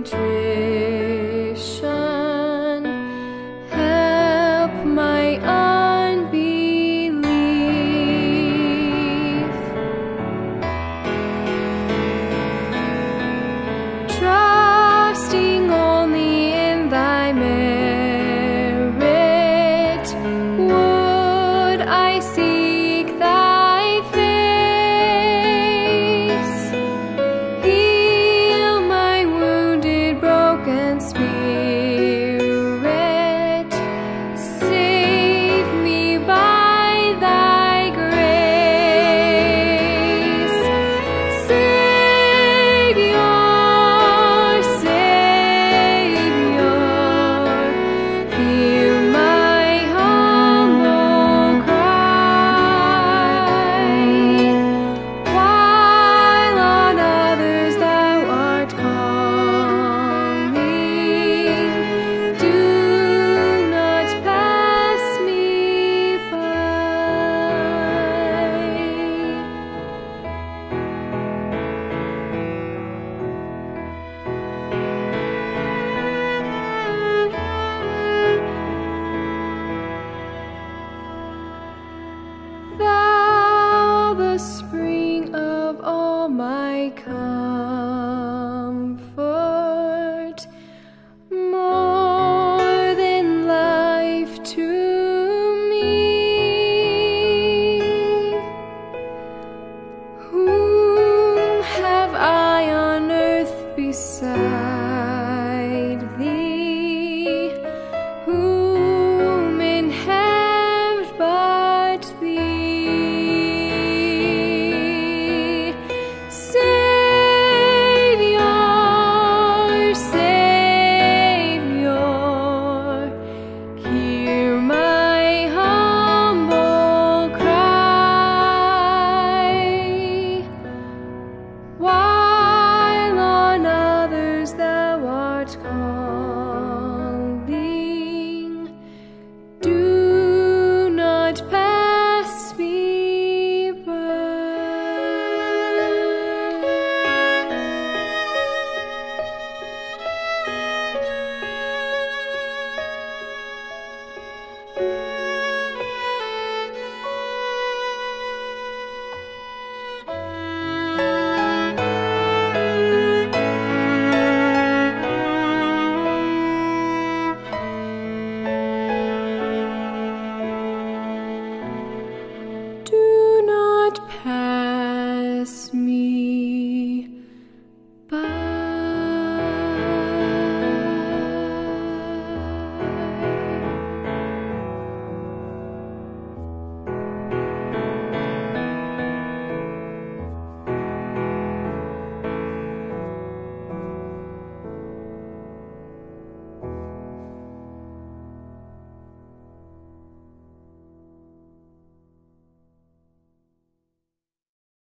country.